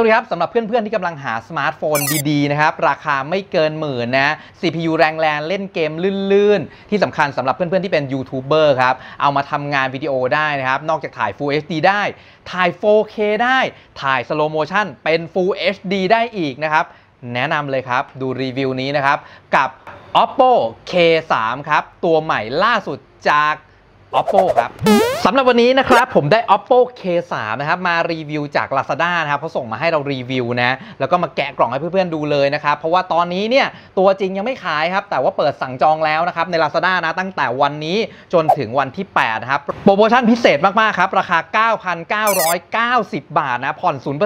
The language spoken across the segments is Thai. สวัสดีครับสำหรับเพื่อนๆที่กำลังหาสมาร์ทโฟนดีๆนะครับราคาไม่เกินหมื่นนะ CPU แรงเล่นเกมลื่นๆที่สำคัญสำหรับเพื่อนๆที่เป็นยูทูบเบอร์ครับเอามาทำงานวิดีโอได้นะครับนอกจากถ่าย Full HD ได้ถ่าย 4K ได้ถ่าย Slow Motion เป็น Full HD ได้อีกนะครับแนะนำเลยครับดูรีวิวนี้นะครับกับ Oppo K3 ครับตัวใหม่ล่าสุดจาก Oppo ครับสำหรับวันนี้นะครับผมได้ Oppo K3 นะครับมารีวิวจาก Lazada นะครับเขาส่งมาให้เรารีวิวนะแล้วก็มาแกะกล่องให้เพื่อนๆดูเลยนะครับเพราะว่าตอนนี้เนี่ยตัวจริงยังไม่ขายครับแต่ว่าเปิดสั่งจองแล้วนะครับใน Lazada นะตั้งแต่วันนี้จนถึงวันที่8นะครับโปรโมชั่นพิเศษมากๆครับราคา 9,990 บาทนะผ่อน 0%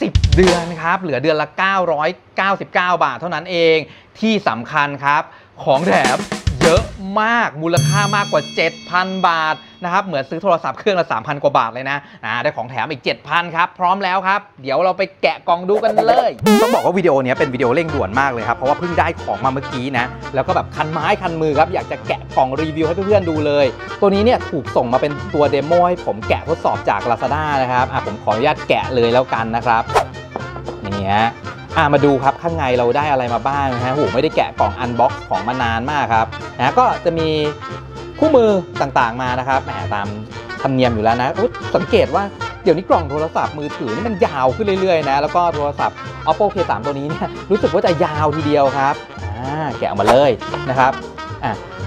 10 เดือนครับเหลือเดือนละ999 บาทเท่านั้นเองที่สำคัญครับของแถมเยอะมากมูลค่ามากกว่า 7,000 บาทนะครับเหมือนซื้อโทรศัพท์เครื่องละ 3,000 กว่าบาทเลยนะได้ของแถมอีก 7,000 ครับพร้อมแล้วครับเดี๋ยวเราไปแกะกล่องดูกันเลยต้องบอกว่าวิดีโอนี้เป็นวิดีโอเร่งด่วนมากเลยครับเพราะว่าเพิ่งได้ของมาเมื่อกี้นะแล้วก็แบบคันไม้คันมือครับอยากจะแกะกล่องรีวิวให้เพื่อนๆดูเลยตัวนี้เนี่ยถูกส่งมาเป็นตัวเดโมให้ผมแกะทดสอบจาก Lazada นะครับผมขออนุญาตแกะเลยแล้วกันนะครับนี่ฮะมาดูครับข้างในเราได้อะไรมาบ้างนะฮะโหไม่ได้แกะกล่องอันบ็อกซ์ของมานานมากครับนะก็จะมีคู่มือต่างๆมานะครับตามธรรมเนียมอยู่แล้วนะสังเกตว่าเดี๋ยวนี้กล่องโทรศัพท์มือถือนี่มันยาวขึ้นเรื่อยๆนะแล้วก็โทรศัพท์ Oppo K3 ตัวนี้เนี่ยรู้สึกว่าจะยาวทีเดียวครับแกะออกมาเลยนะครับ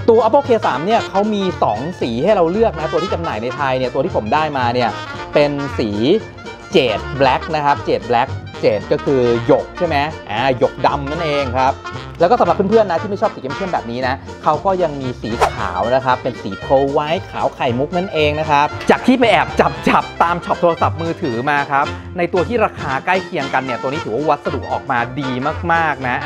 ตัว Oppo K3 เนี่ยเขามี2สีให้เราเลือกนะตัวที่จำหน่ายในไทยเนี่ยตัวที่ผมได้มาเนี่ยเป็นสีเจดแบล็กนะครับเจดแบล็กก็คือหยกใช่ไหมหยกดำนั่นเองครับแล้วก็สำหรับเพื่อนๆนะที่ไม่ชอบสีเข้มๆแบบนี้นะเขาก็ยังมีสีขาวนะครับเป็นสีโคลไวท์ขาวไข่มุกนั่นเองนะครับจากที่ไปแอบจับตามช็อปโทรศัพท์มือถือมาครับในตัวที่ราคาใกล้เคียงกันเนี่ยตัวนี้ถือว่าวัสดุออกมาดีมากๆนะ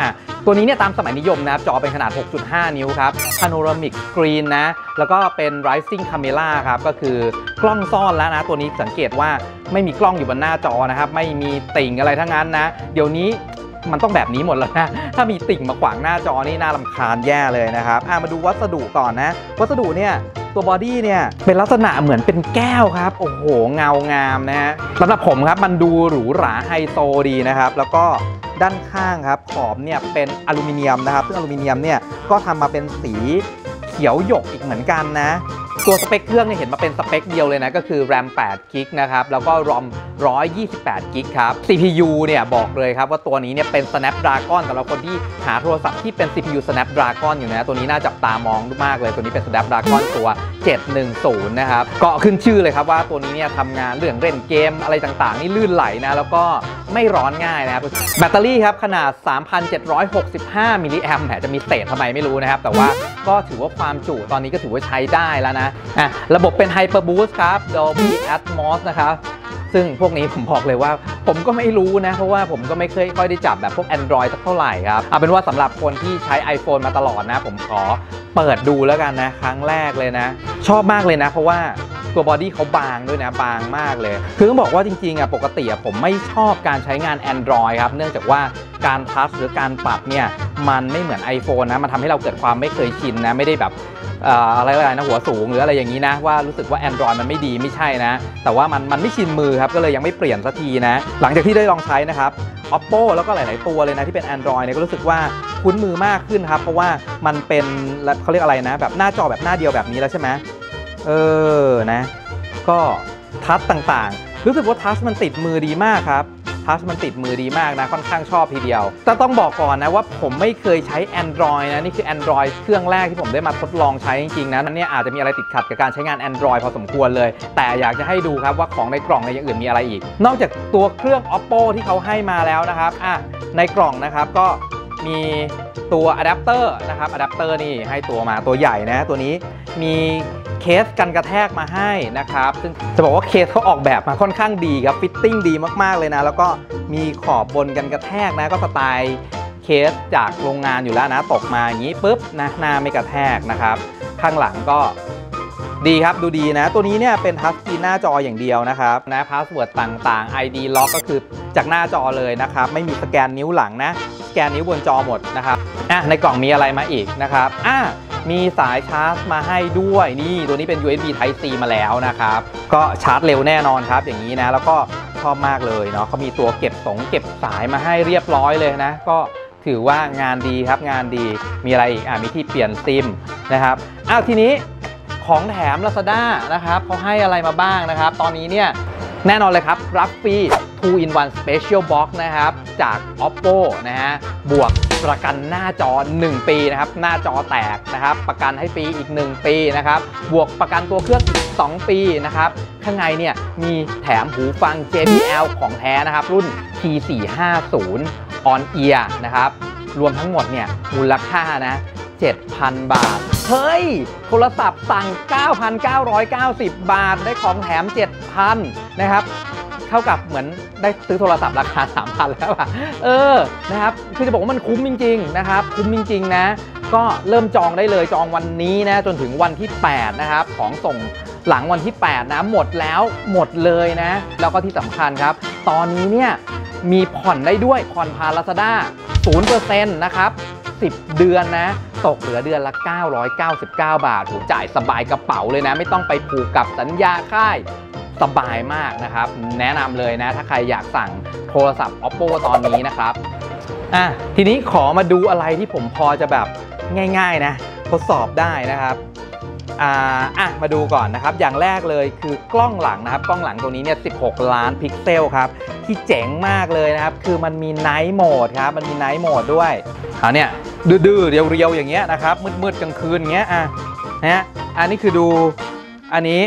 ตัวนี้เนี่ยตามสมัยนิยมนะจอเป็นขนาด 6.5 นิ้วครับ Panoramic Screen นะแล้วก็เป็น Rising Camera ครับก็คือกล้องซ่อนแล้วนะตัวนี้สังเกตว่าไม่มีกล้องอยู่บนหน้าจอนะครับไม่มีติ่งอะไรทั้งนั้นนะเดี๋ยวนี้มันต้องแบบนี้หมดแล้วนะถ้ามีติ่งมาขวางหน้าจอนี่น่ารำคาญแย่เลยนะครับมาดูวัสดุก่อนนะวัสดุเนี่ยตัวบอดี้เนี่ยเป็นลักษณะเหมือนเป็นแก้วครับโอ้โหเงางามนะฮะสำหรับผมครับมันดูหรูหราไฮโซดีนะครับแล้วก็ด้านข้างครับขอบเนี่ยเป็นอลูมิเนียมนะครับซึ่งอลูมิเนียมเนี่ยก็ทำมาเป็นสีเขียวหยกอีกเหมือนกันนะตัวสเปคเครื่องเนี่ยเห็นมาเป็นสเปคเดียวเลยนะก็คือ RAM 8 กิกนะครับแล้วก็ ROM 128 กิกครับ CPU เนี่ยบอกเลยครับว่าตัวนี้เนี่ยเป็น Snapdragon สำหรับคนที่หาโทรศัพท์ที่เป็น CPU Snapdragon อยู่นะตัวนี้น่าจับตามองมากเลยตัวนี้เป็น Snapdragon ตัว 710 นะครับก็ขึ้นชื่อเลยครับว่าตัวนี้เนี่ยทำงานเรื่องเล่นเกมอะไรต่างๆนี่ลื่นไหลนะแล้วก็ไม่ร้อนง่ายนะครับแบตเตอรี่ครับขนาด 3,765 มิลลิแอมป์จะมีเศษทำไมไม่รู้นะครับแต่ว่าก็ถือว่าความจุตอนนี้ก็ถือว่าใช้ได้แล้วนะระบบเป็น Hyperboost ครับ Dolby Atmos นะครับซึ่งพวกนี้ผมบอกเลยว่าผมก็ไม่รู้นะเพราะว่าผมก็ไม่เคยค่อยได้จับแบบพวก Android สักเท่าไหร่ครับเอาเป็นว่าสำหรับคนที่ใช้ iPhone มาตลอดนะผมขอเปิดดูแล้วกันนะครั้งแรกเลยนะชอบมากเลยนะเพราะว่าตัวบอดี้เขาบางด้วยนะบางมากเลยคือต้องบอกว่าจริงๆปกติผมไม่ชอบการใช้งาน Android ครับเนื่องจากว่าการทัชหรือการปรับเนี่ยมันไม่เหมือน iPhone นะมันทำให้เราเกิดความไม่เคยชินนะไม่ได้แบบอะไรนะหัวสูงหรืออะไรอย่างนี้นะว่ารู้สึกว่า Android มันไม่ดีไม่ใช่นะแต่ว่ามันไม่ชินมือครับก็เลยยังไม่เปลี่ยนสักทีนะหลังจากที่ได้ลองใช้นะครับ Oppo แล้วก็หลายๆตัวเลยนะที่เป็น Android เนี่ยก็รู้สึกว่าคุ้นมือมากขึ้นครับเพราะว่ามันเป็นเขาเรียกอะไรนะแบบหน้าจอแบบหน้าเดียวแบบนี้แล้วใช่ไหมนะก็ทัชต่างๆรู้สึกว่าทัชมันติดมือดีมากครับทัชมันติดมือดีมากนะค่อนข้างชอบทีเดียวแต่ต้องบอกก่อนนะว่าผมไม่เคยใช้ Android นะนี่คือ Android เครื่องแรกที่ผมได้มาทดลองใช้จริงๆนะนั่นเนี่ยอาจจะมีอะไรติดขัดกับการใช้งาน Android พอสมควรเลยแต่อยากจะให้ดูครับว่าของในกล่องในอย่างอื่นมีอะไรอีกนอกจากตัวเครื่อง Oppo ที่เขาให้มาแล้วนะครับในกล่องนะครับก็มีตัวอะแดปเตอร์นะครับอะแดปเตอร์นี่ให้ตัวมาตัวใหญ่นะตัวนี้มีเคสกันกระแทกมาให้นะครับซึ่งจะบอกว่าเคสเขาออกแบบมาค่อนข้างดีครับฟิตติ้งดีมากๆเลยนะแล้วก็มีขอบบนกันกระแทกนะก็สไตล์เคสจากโรงงานอยู่แล้วนะตกมาอย่างนี้ปุ๊บนะหน้าไม่กระแทกนะครับข้างหลังก็ดีครับดูดีนะตัวนี้เนี่ยเป็นทัชสกรีนหน้าจออย่างเดียวนะครับนะพาสเวิร์ดต่างๆ ID ล็อกก็คือจากหน้าจอเลยนะครับไม่มีสแกนนิ้วหลังนะสแกนนิ้วบนจอหมดนะครับในกล่องมีอะไรมาอีกนะครับมีสายชาร์จมาให้ด้วยนี่ตัวนี้เป็น USB Type C มาแล้วนะครับก็ชาร์จเร็วแน่นอนครับอย่างนี้นะแล้วก็โท อบมากเลยเนาะเขามีตัวเก็บสายมาให้เรียบร้อยเลยนะก็ถือว่างานดีครับงานดีมีอะไรอีกมีที่เปลี่ยนซิมนะครับทีนี้ของแถม Lazada นะครับเขาให้อะไรมาบ้างนะครับตอนนี้เนี่ยแน่นอนเลยครับรับฟรี 2-in-1 Special Box นะครับจาก Oppo นะฮะบวกประกันหน้าจอ1ปีนะครับหน้าจอแตกนะครับประกันให้ฟรีอีก1ปีนะครับบวกประกันตัวเครื่องอีก2ปีนะครับข้างในเนี่ยมีแถมหูฟัง JBL ของแท้นะครับรุ่น T450 On Ear นะครับรวมทั้งหมดเนี่ยมูลค่านะ 7,000 บาทเฮ้ยโทรศัพท์สั่ง 9,990 บาทได้ของแถม 7,000 นะครับเท่ากับเหมือนได้ซื้อโทรศัพท์ราคา 3,000 แล้วอะนะครับคือจะบอกว่ามันคุ้มจริงๆนะครับคุ้มจริงๆนะก็เริ่มจองได้เลยจองวันนี้นะจนถึงวันที่8นะครับของส่งหลังวันที่8นะหมดแล้วหมดเลยนะแล้วก็ที่สำคัญครับตอนนี้เนี่ยมีผ่อนได้ด้วยผ่อนผ่าน Lazada 0% นะครับ10 เดือนนะตกเหลือเดือนละ999 บาทถูกจ่ายสบายกระเป๋าเลยนะไม่ต้องไปผูกกับสัญญาค่ายสบายมากนะครับแนะนำเลยนะถ้าใครอยากสั่งโทรศัพท์ Oppo ตอนนี้นะครับทีนี้ขอมาดูอะไรที่ผมพอจะแบบง่ายๆนะทดสอบได้นะครับมาดูก่อนนะครับอย่างแรกเลยคือกล้องหลังนะครับกล้องหลังตัวนี้เนี่ย16 ล้านพิกเซลครับที่เจ๋งมากเลยนะครับคือมันมี Night Mode ครับมันมี Night Mode ด้วยเนี่ยดื้อๆเรียวๆอย่างเงี้ยนะครับมืดๆกลางคืนเงี้ยนะอันนี้คือดูอันนี้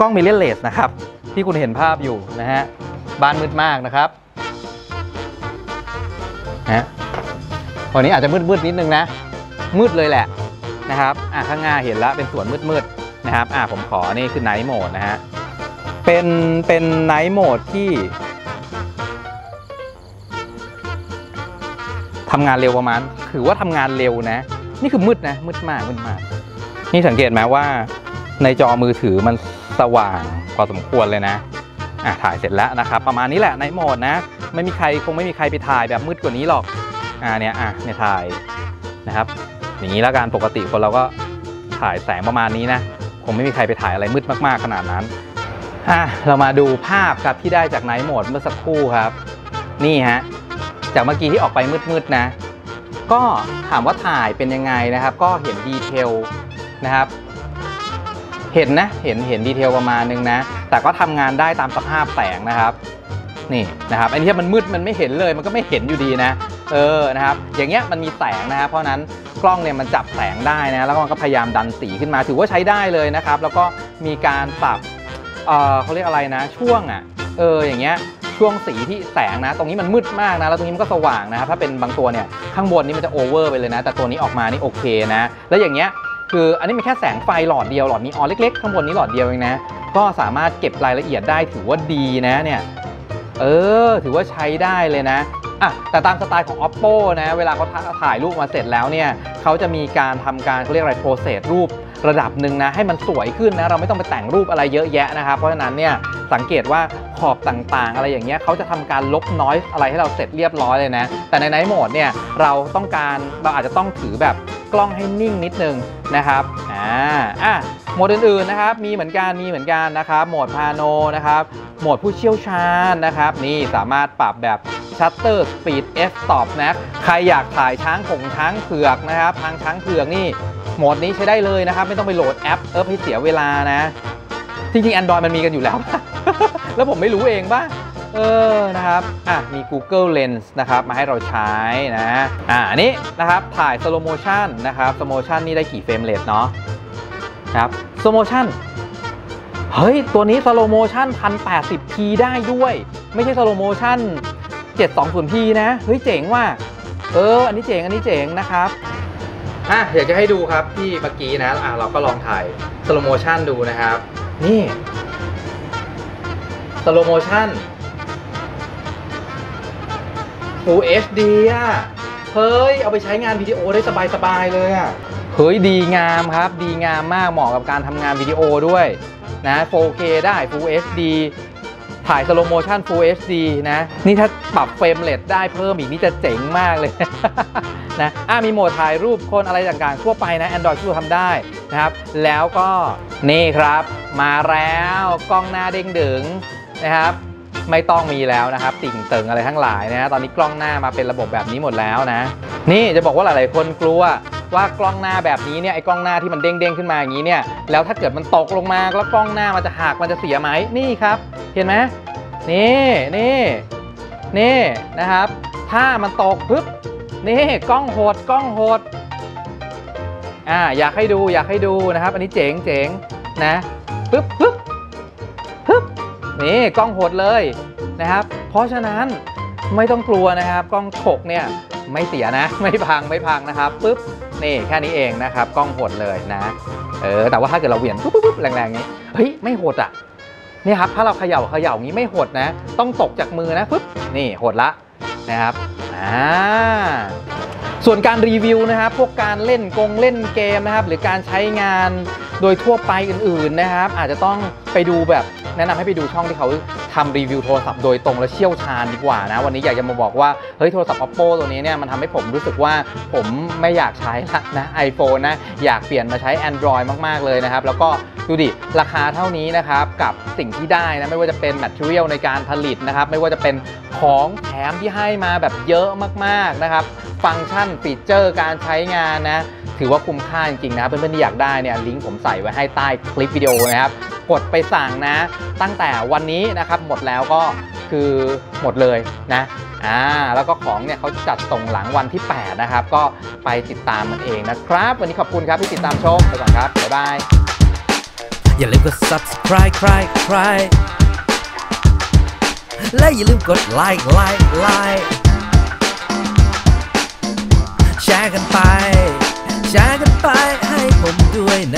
กล้องมิเรอร์เลสนะครับที่คุณเห็นภาพอยู่นะฮะบ้านมืดมากนะครับวันนี้อาจจะมืดๆนิดนึงนะมืดเลยแหละนะครับข้างหน้าเห็นแล้วเป็นส่วนมืดๆนะครับผมขอนี่คือ Night Mode นะฮะเป็น Night Mode ที่ทำงานเร็วประมาณถือว่าทำงานเร็วนะนี่คือมืดนะมืดมากนี่สังเกตไหมว่าในจอมือถือมันสว่างพอสมควรเลยนะถ่ายเสร็จแล้วนะครับประมาณนี้แหละในโหมดนะคงไม่มีใครไปถ่ายแบบมืดกว่านี้หรอกเนี่ยเนี่ยถ่ายนะครับอย่างนี้แล้วการปกติคนเราก็ถ่ายแสงประมาณนี้นะคงไม่มีใครไปถ่ายอะไรมืดมากๆขนาดนั้นเรามาดูภาพครับที่ได้จากในโหมดเมื่อสักครู่ครับนี่ฮะจากเมื่อกี้ที่ออกไปมืดๆนะก็ถามว่าถ่ายเป็นยังไงนะครับก็เห็นดีเทลนะครับเห็นนะเห็นดีเทลประมาณนึงนะแต่ก็ทำงานได้ตามสภาพแสงนะครับนี่นะครับอันนี้มันมืดมันไม่เห็นเลยมันก็ไม่เห็นอยู่ดีนะนะครับอย่างเงี้ยมันมีแสงนะครับเพราะนั้นกล้องเนี่ยมันจับแสงได้นะแล้วก็พยายามดันสีขึ้นมาถือว่าใช้ได้เลยนะครับแล้วก็มีการปรับเขาเรียกอะไรนะช่วงอย่างเงี้ยช่วงสีที่แสงนะตรงนี้มันมืดมากนะแล้วตรงนี้มันก็สว่างนะครับถ้าเป็นบางตัวเนี่ยข้างบนนี่มันจะโอเวอร์ไปเลยนะแต่ตัวนี้ออกมานี่โอเคนะแล้วอย่างเงี้ยคืออันนี้มีแค่แสงไฟหลอดเดียวหลอดนี้เล็กๆข้างบนนี้หลอดเดียวเองนะก็สามารถเก็บรายละเอียดได้ถือว่าดีนะเนี่ยถือว่าใช้ได้เลยนะแต่ตามสไตล์ของ Oppo นะเวลาเขาถ่ายรูปมาเสร็จแล้วเนี่ยเขาจะมีการทำการเขาเรียกอะไรโปรเซสรูประดับหนึ่งนะให้มันสวยขึ้นนะเราไม่ต้องไปแต่งรูปอะไรเยอะแยะนะครับเพราะฉะนั้นเนี่ยสังเกตว่าขอบต่างๆอะไรอย่างเงี้ยเขาจะทำการลบน้อยอะไรให้เราเสร็จเรียบร้อยเลยนะแต่ใน Night Mode เนี่ยเราอาจจะต้องถือแบบกล้องให้นิ่งนิดนึงนะครับโหมดอื่นๆนะครับมีเหมือนกันนะครับโหมดพาโนนะครับโหมดผู้เชี่ยวชาญนะครับนี่สามารถปรับแบบชัตเตอร์สปีด f-stop นะใครอยากถ่ายช้างเผือกนะครับทางช้างเผือกนี่โหมดนี้ใช้ได้เลยนะครับไม่ต้องไปโหลดแอปให้เสียเวลานะจริงๆ Android มันมีกันอยู่แล้ว แล้วผมไม่รู้เองป่ะนะครับมี Google Lens นะครับมาให้เราใช้นะอันนี้นะครับถ่าย slow motion นะครับ slow motion นี่ได้กี่เฟรมเรทเนาะครับ slow motion เฮ้ยตัวนี้ slow motion 1080p ได้ด้วยไม่ใช่ slow motion 720p นะเฮ้ยเจ๋งว่ะอันนี้เจ๋งนะครับอยากจะให้ดูครับที่เมื่อกี้นะเราก็ลองถ่าย slow motion ดูนะครับนี่slow motion Full HD อ่ะเฮ้ยเอาไปใช้งานวิดีโอได้สบายๆเลยอ่ะเฮ้ยดีงามครับดีงามมากเหมาะกับการทำงานวิดีโอด้วยนะ 4K ได้ Full HD ถ่าย slow motion Full HD นะนี่ถ้าปรับเฟรมเรทได้เพิ่มอีกนี่จะเจ๋งมากเลย นะมีโหมดถ่ายรูปคนอะไรต่างๆทั่วไปนะ Android ทั่วทำได้นะครับแล้วก็นี่ครับมาแล้วกล้องหน้าเด้งดึงนะครับ ไม่ต้องมีแล้วนะครับติ่งเติ่งอะไรทั้งหลายนะตอนนี้กล้องหน้ามาเป็นระบบแบบนี้หมดแล้วนะนี่จะบอกว่าหลายๆคนกลัวว่ากล้องหน้าแบบนี้เนี่ยไอ้กล้องหน้าที่มันเด้งๆขึ้นมาอย่างนี้เนี่ยแล้วถ้าเกิดมันตกลงมาแล้วกล้องหน้ามันจะหักมันจะเสียไหมนี่ครับเห็นไหมนี่นะครับถ้ามันตกปึ๊บนี่กล้องหดอยากให้ดูนะครับอันนี้เจ๋งนะปึ๊บนี่กล้องหดเลยนะครับเพราะฉะนั้นไม่ต้องกลัวนะครับกล้องฉกเนี่ยไม่เสียนะไม่พังนะครับปึ๊บนี่แค่นี้เองนะครับกล้องหดเลยนะแต่ว่าถ้าเกิดเราเหวี่ยงปึ๊บแรงๆนี้เฮ้ยไม่หดอ่ะนี่ครับถ้าเราเขย่างี้ไม่หดนะต้องตกจากมือนะปึ๊บนี่หดละนะครับส่วนการรีวิวนะครับพวกการเล่นเกมนะครับหรือการใช้งานโดยทั่วไปอื่นๆนะครับอาจจะต้องไปดูแบบแนะนำให้ไปดูช่องที่เขาทำรีวิวโทรศัพท์โดยตรงและเชี่ยวชาญดีกว่านะวันนี้อยากจะมาบอกว่าเฮ้ยโทรศัพท์ Oppo ตัวนี้เนี่ยมันทำให้ผมรู้สึกว่าผมไม่อยากใช้ละนะ iPhone นะอยากเปลี่ยนมาใช้ Android มากๆเลยนะครับแล้วก็ดูดิราคาเท่านี้นะครับกับสิ่งที่ได้นะไม่ว่าจะเป็น Material ในการผลิตนะครับไม่ว่าจะเป็นของแถมที่ให้มาแบบเยอะมากๆนะครับฟังก์ชันฟีเจอร์การใช้งานนะถือว่าคุ้มค่าจริงๆนะเพื่อนๆที่อยากได้เนี่ยลิงก์ผมใส่ไว้ให้ใต้คลิปวิดีโอนะครับกดไปสั่งนะตั้งแต่วันนี้นะครับหมดแล้วก็คือหมดเลยนะแล้วก็ของเนี่ยเขาจัดส่งหลังวันที่8นะครับก็ไปติดตามมันเองนะครับวันนี้ขอบคุณครับที่ติดตามชมไปก่อนครับบ๊ายบายอย่าลืมกด subscribe และอย่าลืมกด like แชร์กันไปให้ผมด้วยนะ